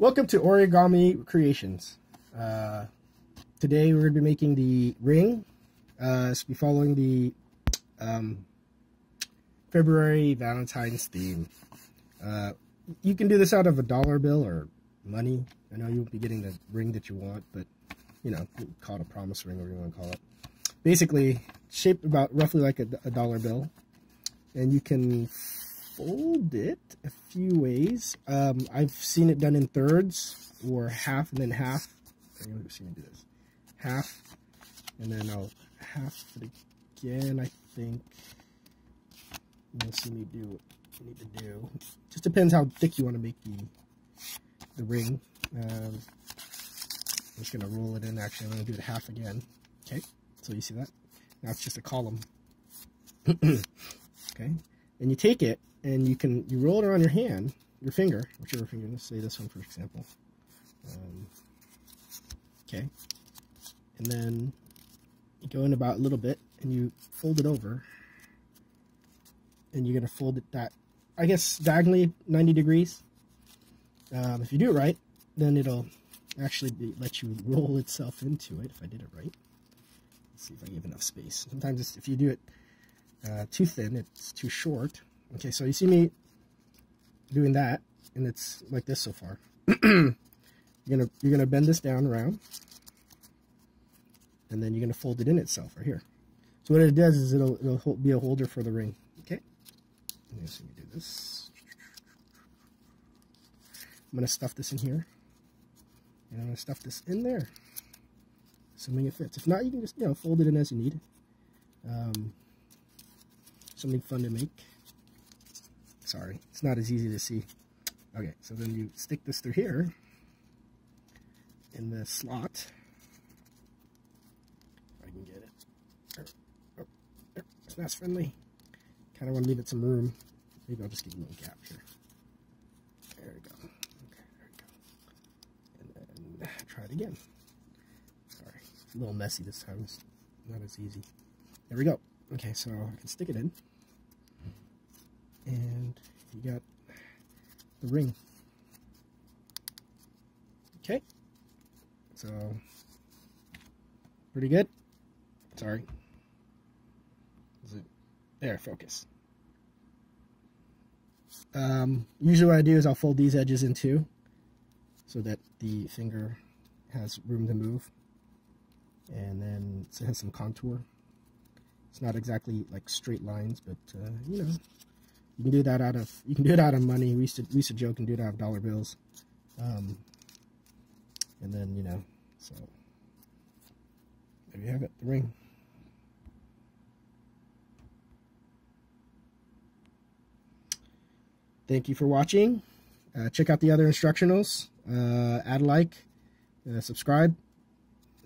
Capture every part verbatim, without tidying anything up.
Welcome to Origami Creations. Uh, today we're going to be making the ring. Uh, so be following the um, February Valentine's theme. Uh, you can do this out of a dollar bill or money. I know you won't be getting the ring that you want, but you know, you call it a promise ring, whatever you want to call it. Basically, shaped about roughly like a, a dollar bill, and you can fold it a few ways. Um, I've seen it done in thirds or half and then half. I've seen it do this. Half and then I'll half it again. I think you'll see me do what you need to do. Just depends how thick you want to make the the ring. Um, I'm just gonna roll it in. Actually, I'm gonna do it half again. Okay, so you see that? Now it's just a column. Okay, and you take it. And you can, you roll it around your hand, your finger, whichever finger, let's say this one for example. Um, okay. And then you go in about a little bit and you fold it over. And you're going to fold it that, I guess, diagonally ninety degrees. Um, if you do it right, then it'll actually be, let you roll itself into it, if I did it right. Let's see if I give enough space. Sometimes it's, if you do it uh, too thin, it's too short. Okay, so you see me doing that, and it's like this so far. you're gonna you're gonna bend this down around, and then you're gonna fold it in itself right here. So what it does is it'll it'll be a holder for the ring. Okay, let me see me do this. I'm gonna stuff this in here, and I'm gonna stuff this in there, assuming it fits. If not, you can just you know fold it in as you need. Um, something fun to make. Sorry, it's not as easy to see. Okay, so then you stick this through here in the slot. If I can get it. Oh, oh, it's not friendly. Kind of want to leave it some room. Maybe I'll just give a little gap here. There we go. Okay, there we go. And then try it again. Sorry, it's a little messy this time. It's not as easy. There we go. Okay, so I can stick it in. And you got the ring. Okay. So, pretty good. Sorry. Is it? There, focus. Um, usually what I do is I'll fold these edges in two so that the finger has room to move. And then it has some contour. It's not exactly like straight lines, but uh, you know. You can do that out of you can do it out of money. We used to we used to joke and do it out of dollar bills, um, and then you know. So there you have it, the ring. Thank you for watching. Uh, check out the other instructionals. Uh, add a like, uh, subscribe.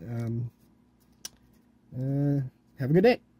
Um, uh, have a good day.